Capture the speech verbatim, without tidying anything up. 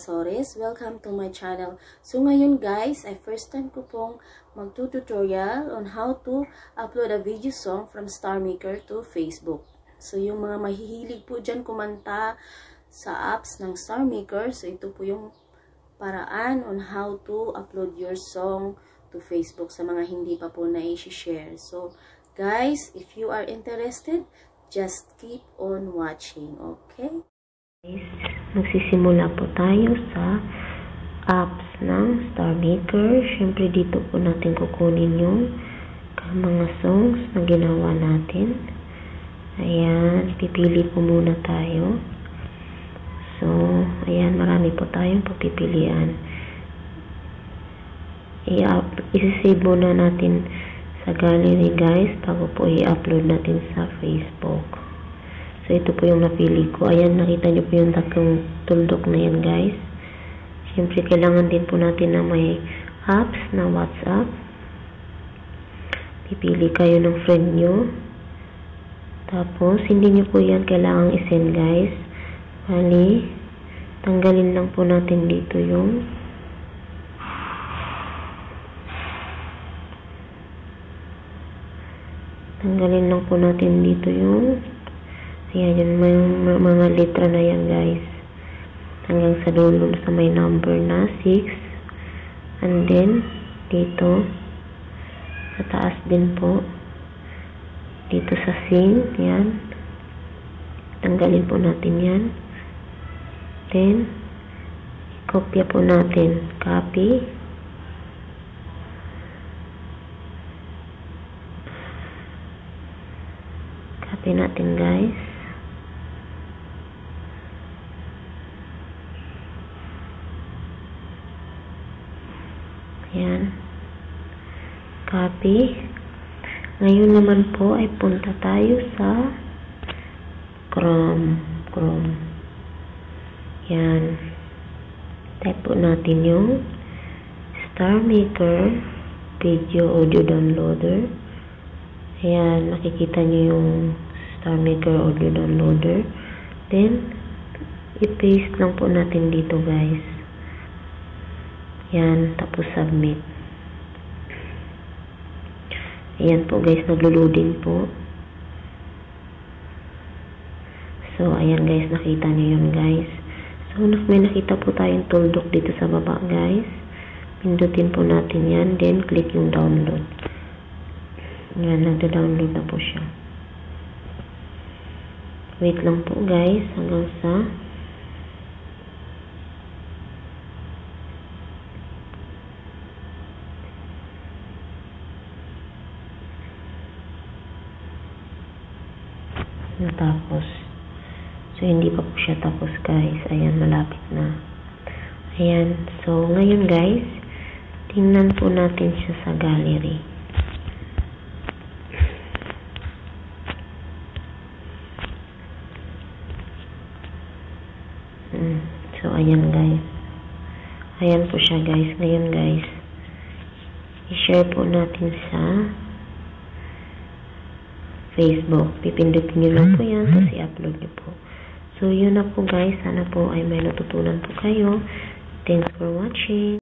as always, welcome to my channel. So ngayon guys, ay first time ko pong magtututorial on how to upload a video song from StarMaker to Facebook. So yung mga mahihilig po dyan kumanta sa apps ng StarMaker, so ito po yung paraan on how to upload your song to Facebook sa mga hindi pa po na-share. So guys, if you are interested, just keep on watching, okay? Magsisimula po tayo sa apps ng StarMaker. Siyempre dito po natin kukunin yung mga songs na ginawa natin. Ayan, pipili po muna tayo. So, ayan, marami po tayong papipilian. I-save muna natin sa gallery guys bago po i-upload natin sa Facebook. So, ito po yung napili ko. Ayan, nakita nyo po yung takong tuldok na yan, guys. Siyempre, kailangan din po natin na may apps na WhatsApp. Pipili kayo ng friend nyo. Tapos, hindi nyo po yan kailangan isend, guys. Bali, tanggalin lang po natin dito yung tanggalin lang po natin dito yung ayan, yun, may mga letra na yan guys. Hanggang sa dulo sa may number na six. And then, dito, sa taas din po. Dito sa sing, yan. Tanggalin po natin yan. Then, kopya po natin. Copy. Copy natin guys. Ayan. Copy. Ngayon naman po ay punta tayo sa Chrome. Chrome. Ayan. Type po natin yung StarMaker Video Audio Downloader. Ayan. Makikita nyo yung StarMaker Audio Downloader. Then, i-paste lang po natin dito guys. Yan, tapos submit. Ayan po guys, naglo-loading po. So, ayan guys, nakita niyo yun guys. So, may nakita po tayong tuldok dito sa baba guys. Pindutin po natin yan, then click yung download. Ayan, nagda-download na po siya. Wait lang po guys, hanggang sa natapos. So, hindi pa po siya tapos, guys. Ayan, malapit na. Ayan. So, ngayon, guys, tingnan po natin siya sa gallery. Hmm. So, ayan, guys. Ayan po siya, guys. Ngayon, guys, i-share po natin sa Facebook. Pipindutin nyo lang po yan, tapos i-upload nyo po. So, yun na po guys. Sana po ay may natutunan po kayo. Thanks for watching.